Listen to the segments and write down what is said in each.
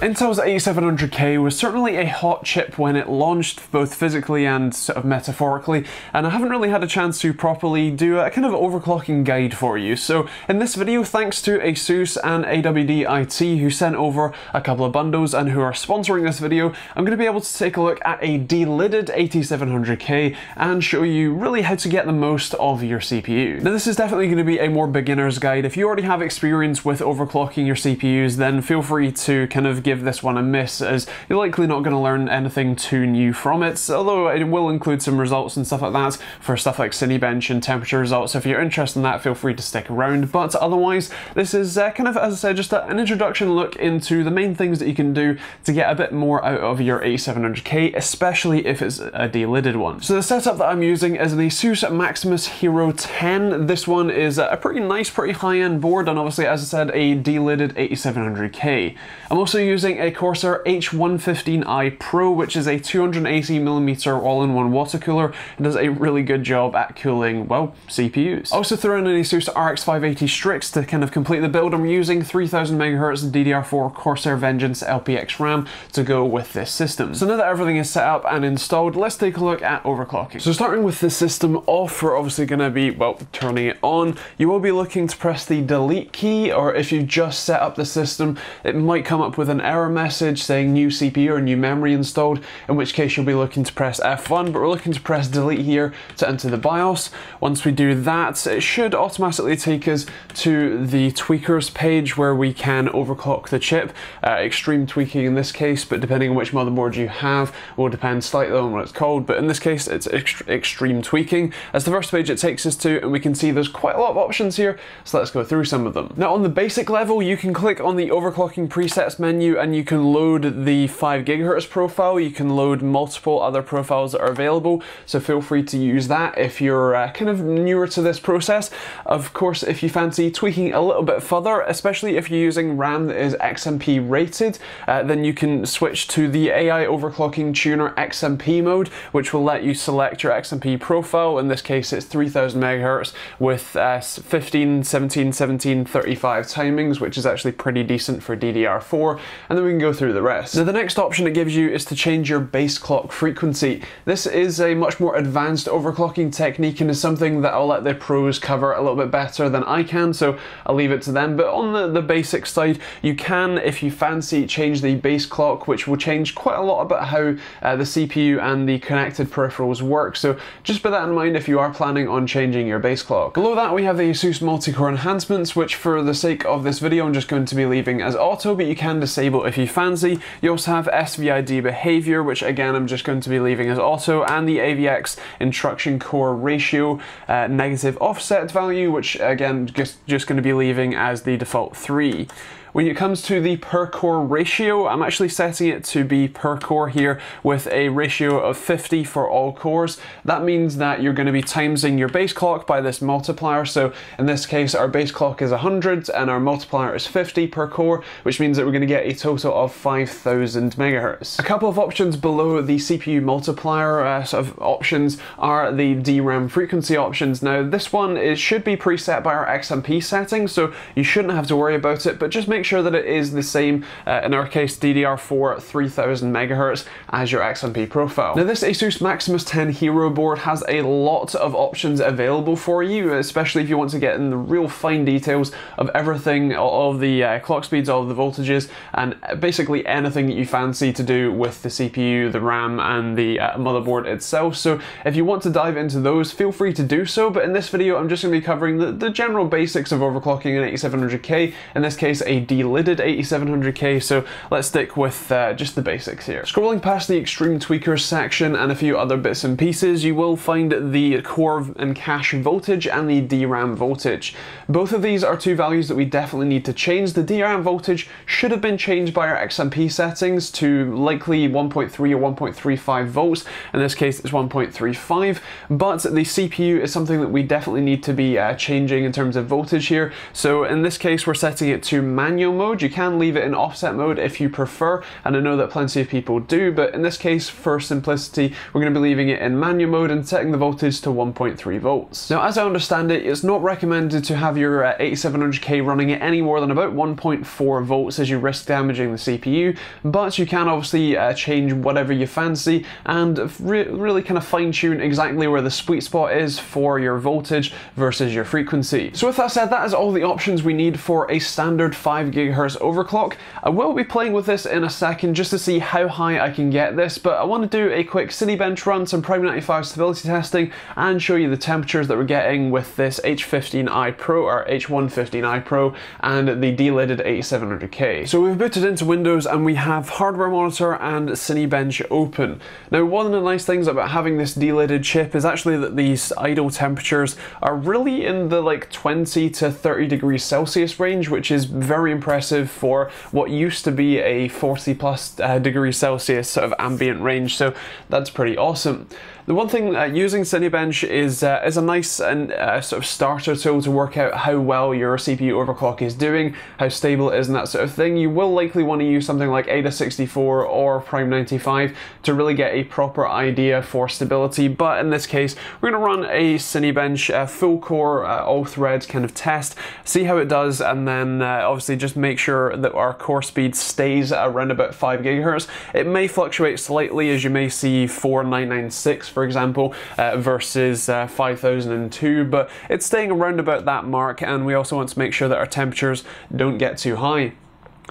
Intel's 8700K was certainly a hot chip when it launched, both physically and sort of metaphorically, and I haven't really had a chance to properly do a kind of overclocking guide for you. So in this video, thanks to ASUS and AWD IT, who sent over a couple of bundles and who are sponsoring this video, I'm going to be able to take a look at a delidded 8700K and show you really how to get the most of your CPU. Now, this is definitely going to be a more beginner's guide. If you already have experience with overclocking your CPUs, then feel free to kind of give this one a miss, as you're likely not going to learn anything too new from it, although it will include some results and stuff like that for stuff like Cinebench and temperature results. So if you're interested in that, feel free to stick around. But otherwise, this is kind of, as I said, just an introduction look into the main things that you can do to get a bit more out of your 8700K, especially if it's a delidded one. So the setup that I'm using is an ASUS Maximus Hero 10. This one is a pretty nice, pretty high-end board, and obviously, as I said, a delidded 8700K. I'm also using a Corsair H115i Pro, which is a 280mm all-in-one water cooler and does a really good job at cooling, well, CPUs. I also threw in an ASUS RX 580 Strix to kind of complete the build. I'm using 3000MHz DDR4 Corsair Vengeance LPX RAM to go with this system. So now that everything is set up and installed, let's take a look at overclocking. So starting with the system off, we're obviously going to be, well, turning it on. You will be looking to press the delete key, or if you just set up the system, it might come up with an error message saying new CPU or new memory installed, in which case you'll be looking to press F1, but we're looking to press delete here to enter the BIOS. Once we do that, it should automatically take us to the tweakers page where we can overclock the chip. Extreme tweaking in this case, but depending on which motherboard you have will depend slightly on what it's called, but in this case it's extreme tweaking. That's the first page it takes us to, and we can see there's quite a lot of options here, so let's go through some of them. Now, on the basic level, you can click on the overclocking presets menu and you can load the 5 GHz profile. You can load multiple other profiles that are available, so feel free to use that if you're kind of newer to this process. Of course, if you fancy tweaking a little bit further, especially if you're using RAM that is XMP rated, then you can switch to the AI overclocking tuner XMP mode, which will let you select your XMP profile. In this case, it's 3000MHz with 15, 17, 17, 35 timings, which is actually pretty decent for DDR4, and then we can go through the rest. Now, the next option it gives you is to change your base clock frequency. This is a much more advanced overclocking technique and is something that I'll let the pros cover a little bit better than I can, so I'll leave it to them. But on the basic side, you can, if you fancy, change the base clock, which will change quite a lot about how the CPU and the connected peripherals work, so just bear that in mind if you are planning on changing your base clock. Below that, we have the ASUS multi-core enhancements, which for the sake of this video I'm just going to be leaving as auto, but you can disable if you fancy. You also have SVID behavior, which again I'm just going to be leaving as auto, and the AVX instruction core ratio negative offset value, which again just going to be leaving as the default 3. When it comes to the per core ratio, I'm actually setting it to be per core here with a ratio of 50 for all cores. That means that you're going to be timesing your base clock by this multiplier. So in this case, our base clock is 100 and our multiplier is 50 per core, which means that we're going to get a total of 5000 MHz. A couple of options below the CPU multiplier sort of options are the DRAM frequency options. Now, this one should be preset by our XMP settings, so you shouldn't have to worry about it, but just make sure that it is the same, in our case DDR4 3000MHz, as your XMP profile. Now, this ASUS Maximus 10 Hero board has a lot of options available for you, especially if you want to get in the real fine details of everything, all of the clock speeds, all of the voltages, and basically anything that you fancy to do with the CPU, the RAM, and the motherboard itself. So if you want to dive into those, feel free to do so, but in this video I'm just going to be covering the general basics of overclocking an 8700K, in this case a delidded 8700K, so let's stick with just the basics here. Scrolling past the extreme tweakers section and a few other bits and pieces, you will find the core and cache voltage and the DRAM voltage. Both of these are two values that we definitely need to change. The DRAM voltage should have been changed by our XMP settings to likely 1.3 or 1.35 volts. In this case, it's 1.35, but the CPU is something that we definitely need to be changing in terms of voltage here. So in this case, we're setting it to manual manual mode. You can leave it in offset mode if you prefer, and I know that plenty of people do, but in this case, for simplicity, we're going to be leaving it in manual mode and setting the voltage to 1.3 volts. Now, as I understand it, it's not recommended to have your 8700K running at any more than about 1.4 volts as you risk damaging the CPU, but you can obviously change whatever you fancy and really kind of fine tune exactly where the sweet spot is for your voltage versus your frequency. So with that said, that is all the options we need for a standard 5 GHz overclock. I will be playing with this in a second just to see how high I can get this, but I want to do a quick Cinebench run, some Prime95 stability testing, and show you the temperatures that we're getting with this H115i Pro or H115i Pro and the delidded 8700K. So we've booted into Windows and we have hardware monitor and Cinebench open. Now, one of the nice things about having this delidded chip is actually that these idle temperatures are really in the like 20 to 30 degrees Celsius range, which is very impressive for what used to be a 40 plus degrees Celsius sort of ambient range, so that's pretty awesome. The one thing using Cinebench is a nice and sort of starter tool to work out how well your CPU overclock is doing, how stable it is and that sort of thing. You will likely want to use something like Aida64 or Prime95 to really get a proper idea for stability, but in this case we're going to run a Cinebench full core all thread kind of test, see how it does, and then obviously just make sure that our core speed stays at around about 5 GHz. It may fluctuate slightly, as you may see 4996 for example versus 5002, but it's staying around about that mark, and we also want to make sure that our temperatures don't get too high.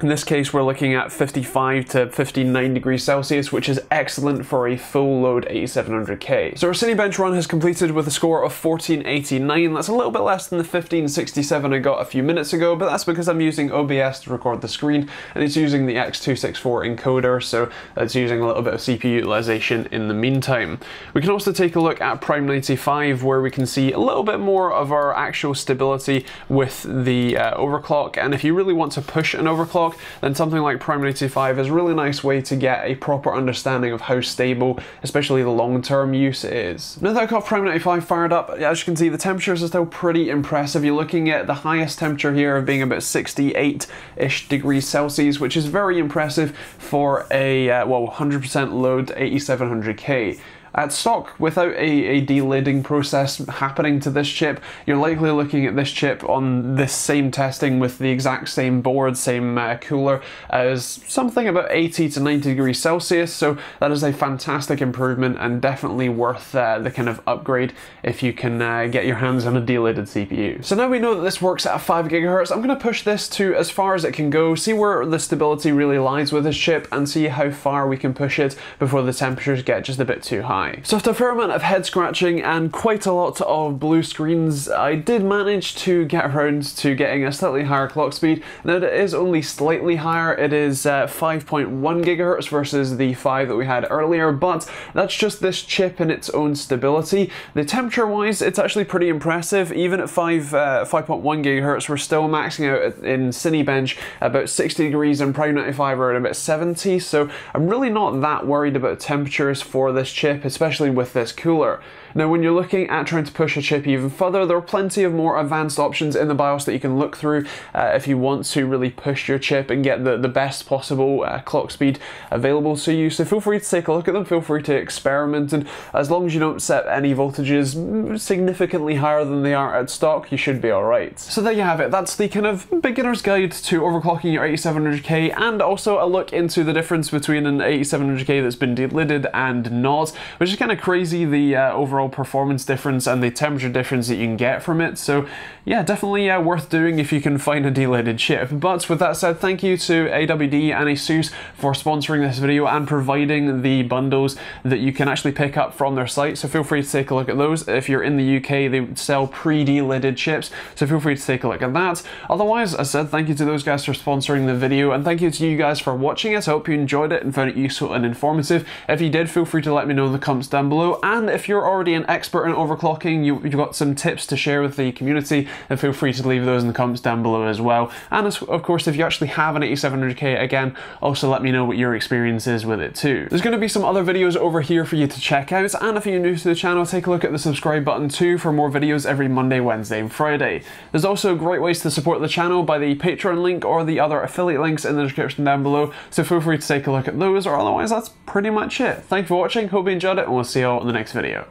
In this case, we're looking at 55 to 59 degrees Celsius, which is excellent for a full load 8700K. So our Cinebench run has completed with a score of 1489. That's a little bit less than the 1567 I got a few minutes ago, but that's because I'm using OBS to record the screen, and it's using the X264 encoder, so it's using a little bit of CPU utilization in the meantime. We can also take a look at Prime95, where we can see a little bit more of our actual stability with the overclock, and if you really want to push an overclock, then something like Prime95 is a really nice way to get a proper understanding of how stable, especially the long-term use is. Now that I've got Prime95 fired up, as you can see, the temperatures are still pretty impressive. You're looking at the highest temperature here of being about 68-ish degrees Celsius, which is very impressive for a, well, 100% load 8700K. At stock, without a delidding process happening to this chip, you're likely looking at this chip on this same testing with the exact same board, same cooler, as something about 80 to 90 degrees Celsius, so that is a fantastic improvement and definitely worth the kind of upgrade if you can get your hands on a delidded CPU. So now we know that this works at 5 GHz, I'm going to push this to as far as it can go, see where the stability really lies with this chip, and see how far we can push it before the temperatures get just a bit too high. So after a fair amount of head scratching and quite a lot of blue screens, I did manage to get around to getting a slightly higher clock speed. Now it is only slightly higher, it is 5.1 GHz versus the 5 that we had earlier, but that's just this chip and its own stability. The temperature wise, it's actually pretty impressive. Even at 5.1 GHz, we're still maxing out in Cinebench about 60 degrees and Prime95 are at about 70, so I'm really not that worried about temperatures for this chip, especially with this cooler. Now, when you're looking at trying to push a chip even further, there are plenty of more advanced options in the BIOS that you can look through if you want to really push your chip and get the best possible clock speed available to you. So feel free to take a look at them, feel free to experiment, and as long as you don't set any voltages significantly higher than they are at stock, you should be alright. So there you have it, that's the kind of beginner's guide to overclocking your 8700K, and also a look into the difference between an 8700K that's been delidded and not, which is kind of crazy, the overall performance difference and the temperature difference that you can get from it. So yeah, definitely worth doing if you can find a delidded chip. But with that said, thank you to AWD and ASUS for sponsoring this video and providing the bundles that you can actually pick up from their site, so feel free to take a look at those. If you're in the UK, they sell pre-delidded chips, so feel free to take a look at that. Otherwise, as I said, thank you to those guys for sponsoring the video, and thank you to you guys for watching it. I hope you enjoyed it and found it useful and informative. If you did, feel free to let me know in the comments down below, and if you're already already an expert in overclocking, you've got some tips to share with the community, and feel free to leave those in the comments down below as well. And of course, if you actually have an 8700K, again, also let me know what your experience is with it too. There's going to be some other videos over here for you to check out, and if you're new to the channel, take a look at the subscribe button too for more videos every Monday, Wednesday and Friday. There's also great ways to support the channel by the Patreon link or the other affiliate links in the description down below, so feel free to take a look at those, or otherwise that's pretty much it. Thank you for watching, hope you enjoyed it, and we'll see you all in the next video.